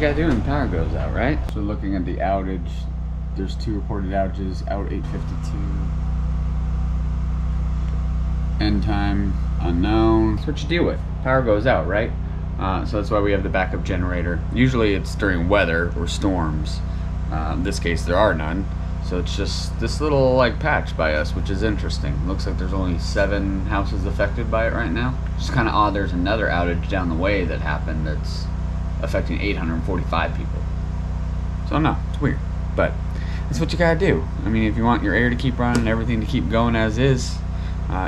you gotta do when the power goes out, right? So looking at the outage, there's two reported outages, out 8:52. End time, unknown. That's what you deal with. Power goes out, right? So that's why we have the backup generator. Usually it's during weather or storms. In this case, there are none. So it's just this little like patch by us, which is interesting. Looks like there's only 7 houses affected by it right now. Just kind of odd there's another outage down the way that happened that's affecting 845 people. So no, it's weird, but that's what you gotta do. I mean, if you want your air to keep running and everything to keep going as is,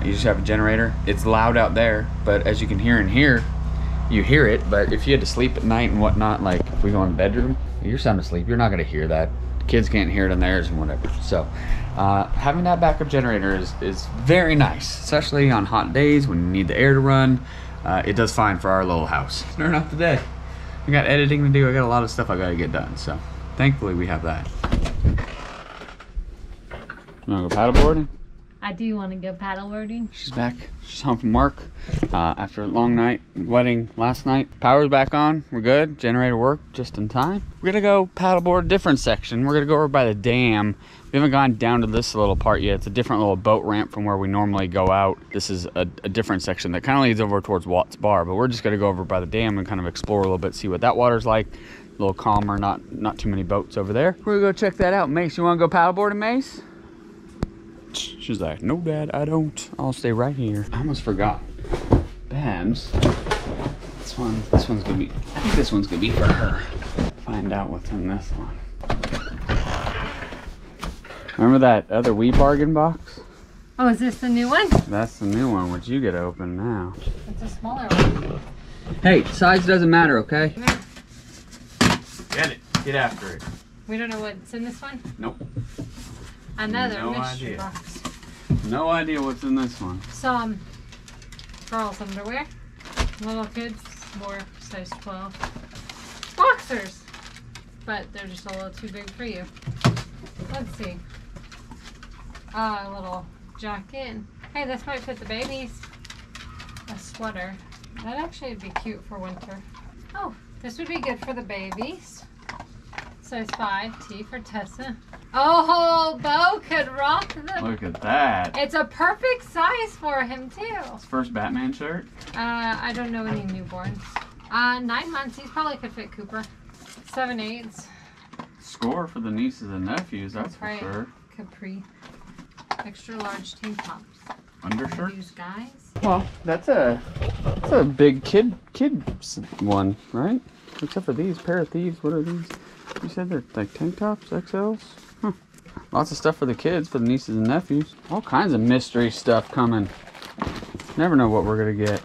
you just have a generator. It's loud out there, but as you can hear in here, you hear it, but if you had to sleep at night and whatnot, like if we go in the bedroom, you're sound asleep, you're not gonna hear that. Kids can't hear it on theirs and whatever. So having that backup generator is very nice, especially on hot days when you need the air to run. It does fine for our little house. Starting off the day. I got editing to do, I got a lot of stuff I gotta get done, so thankfully we have that. You wanna go paddleboarding? I do want to go paddleboarding. She's back. She's home from work after a long night, wedding last night. Power's back on. We're good. Generator worked just in time. We're going to go paddleboard, different section. We're going to go over by the dam. We haven't gone down to this little part yet. It's a different little boat ramp from where we normally go out. This is a different section that kind of leads over towards Watts Bar, but we're just going to go over by the dam and kind of explore a little bit, see what that water's like. A little calmer, not too many boats over there. We're going to go check that out. Mace, you want to go paddleboarding, Mace? She's like, no, Dad, I don't. I'll stay right here. I almost forgot. Babs, this one's gonna be, I think this one's gonna be for her. Find out what's in this one. Remember that other WiBargain box? Oh, is this the new one? That's the new one, which you get to open now. It's a smaller one. Hey, size doesn't matter, okay? Get it, get after it. We don't know what's in this one? Nope. Another mystery box. No idea what's in this one. Some girls' underwear, little kids, more size 12. Boxers! But they're just a little too big for you. Let's see. A little jacket. Hey, this might fit the babies. A sweater. That actually would be cute for winter. Oh, this would be good for the babies. Size 5, T for Tessa. Oh, Bo could rock the... Look at that. It's a perfect size for him, too. His first Batman shirt? I don't know any newborns. 9 months. He probably could fit Cooper. 7/8. Score for the nieces and nephews, that's for sure. Capri. Extra large tank tops. Undershirt? Use guys. Well, that's a big kid one, right? Except for these, pair of thieves. What are these? You said they're like tank tops, XLs? Huh. Lots of stuff for the kids, for the nieces and nephews. All kinds of mystery stuff coming. Never know what we're going to get.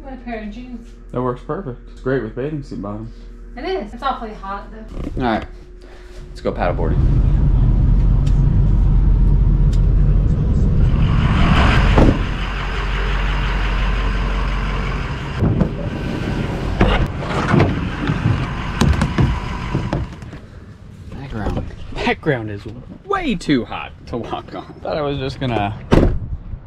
What a pair of jeans. That works perfect. It's great with bathing suit bottoms. It is. It's awfully hot though. Alright, let's go paddleboarding. Background is way too hot to walk on. Thought I was just gonna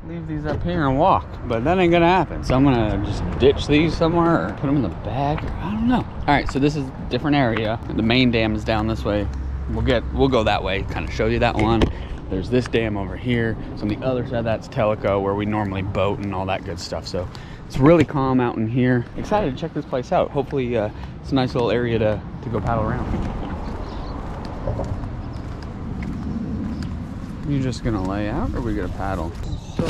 leave these up here and walk, but that ain't gonna happen. So I'm gonna just ditch these somewhere or put them in the bag, or I don't know. All right, so this is a different area. The main dam is down this way. We'll go that way, kind of show you that one. There's this dam over here. So on the other side, that's Telico, where we normally boat and all that good stuff. So it's really calm out in here. Excited to check this place out. Hopefully it's a nice little area to go paddle around. You just gonna lay out, or are we gonna paddle? So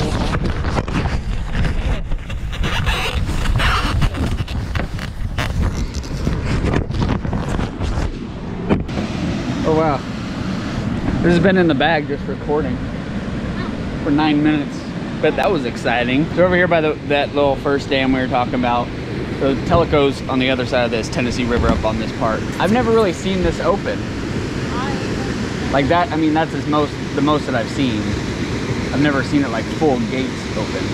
oh wow, this has been in the bag just recording for 9 minutes. But that was exciting. So over here by that little first dam we were talking about. So Telico's on the other side of this Tennessee River up on this part. I've never really seen this open. Like that, I mean, that's the most that I've seen. I've never seen it like full gates open.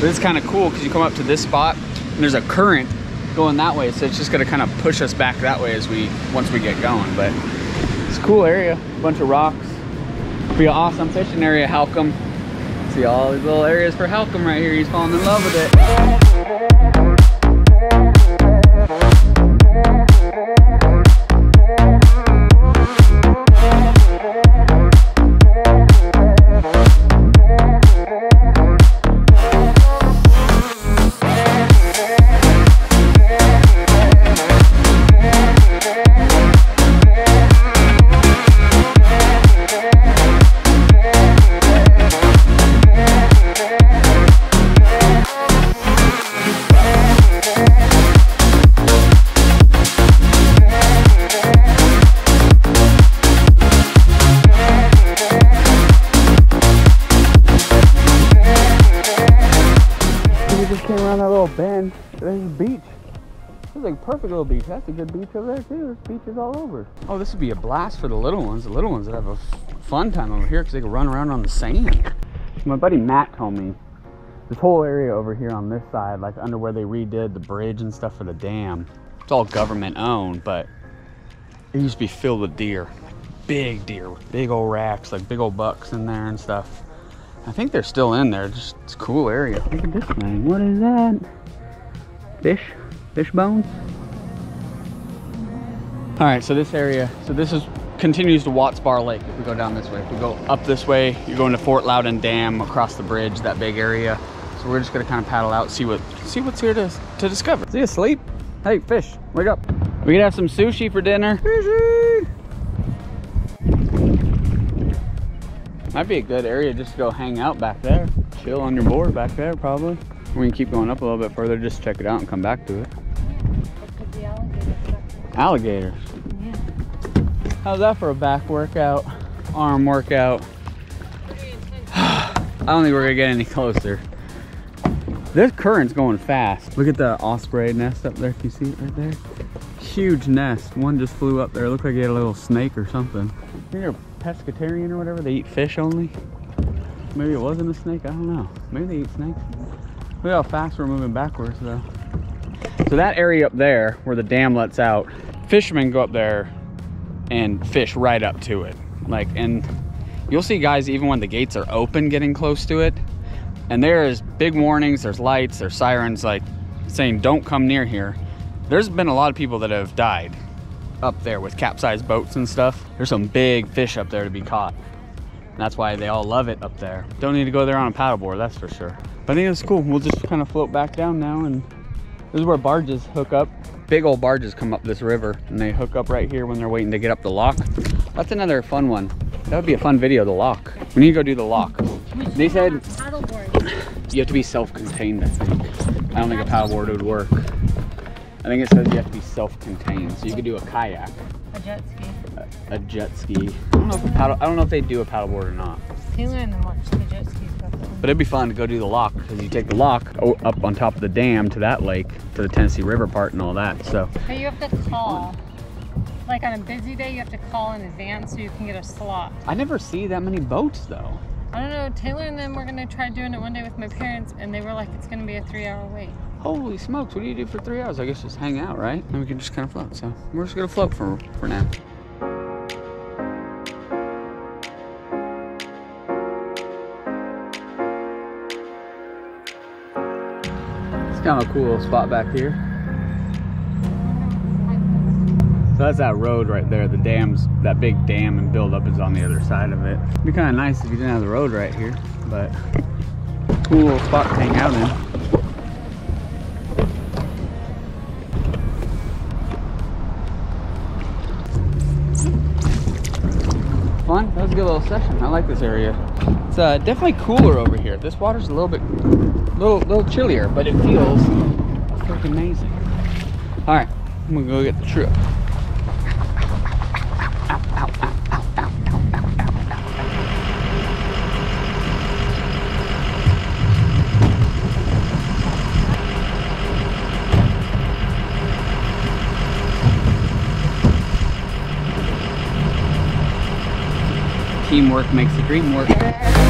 But it's kind of cool because you come up to this spot and there's a current going that way. So it's just gonna kind of push us back that way once we get going. But it's a cool area, a bunch of rocks. Be an awesome fishing area, Halcom. See all these little areas for Halcom right here. He's falling in love with it. came around that little bend. There's a beach. It's like a perfect little beach. That's a good beach over there too. There's beaches all over. Oh, this would be a blast for the little ones. The little ones would have a fun time over here because they could run around on the sand. My buddy Matt told me this whole area over here on this side, like under where they redid the bridge and stuff for the dam, it's all government owned, but it used to be filled with deer. Big deer with big old racks, like big old bucks in there and stuff. I think they're still in there. Just, it's a cool area. Look at this thing. What is that? Fish? Fish bones? All right, so this area, so this is continues to Watts Bar Lake if we go down this way. If we go up this way, you're going to Fort Loudon Dam, across the bridge, that big area. So we're just gonna kind of paddle out, see what's here to discover. Is he asleep? Hey, fish, wake up. We could have some sushi for dinner. Sushi! Might be a good area just to go hang out back there. Chill on your board back there, probably. We can keep going up a little bit further, just check it out and come back to it. It could be alligators. Alligators? Yeah. How's that for a back workout, arm workout? I don't think we're gonna get any closer. This current's going fast. Look at the osprey nest up there, can you see it right there? Huge nest, one just flew up there. It looked like it had a little snake or something. You're pescatarian or whatever, they eat fish only. Maybe it wasn't a snake, I don't know. Maybe they eat snakes. Look how fast we're moving backwards though. So that area up there where the dam lets out, fishermen go up there and fish right up to it. Like, and you'll see guys even when the gates are open getting close to it. And there's big warnings, there's lights, there's sirens like saying don't come near here. There's been a lot of people that have died up there with capsized boats and stuff. There's some big fish up there to be caught. And that's why they all love it up there. Don't need to go there on a paddleboard, that's for sure. But I think it's cool. We'll just kind of float back down now, and this is where barges hook up. Big old barges come up this river and they hook up right here when they're waiting to get up the lock. That's another fun one. That would be a fun video, the lock. We need to go do the lock. They said you have to be self-contained, I think. I don't think a paddleboard would work. I think it says you have to be self-contained, so you could do a kayak, a jet ski. A jet ski. I don't know if they do a paddleboard or not. Taylor and watch the jet skis. But it'd be fun to go do the lock because you take the lock up on top of the dam to that lake, to the Tennessee River part and all that. So. But you have to call. Like on a busy day, you have to call in advance so you can get a slot. I never see that many boats though. I don't know. Taylor and them were gonna try doing it one day with my parents, and they were like, "It's gonna be a 3-hour wait." Holy smokes, what do you do for 3 hours? I guess just hang out, right? And we can just kind of float, so we're just gonna float for now. It's kind of a cool spot back here. So that's that road right there. The dam's, that big dam and buildup is on the other side of it. It'd be kind of nice if you didn't have the road right here, but cool spot to hang out in. That was a good little session. I like this area. It's definitely cooler over here. This water's a little bit, little chillier, but it feels freaking amazing. All right, I'm gonna go get the trip. Teamwork makes the dream work.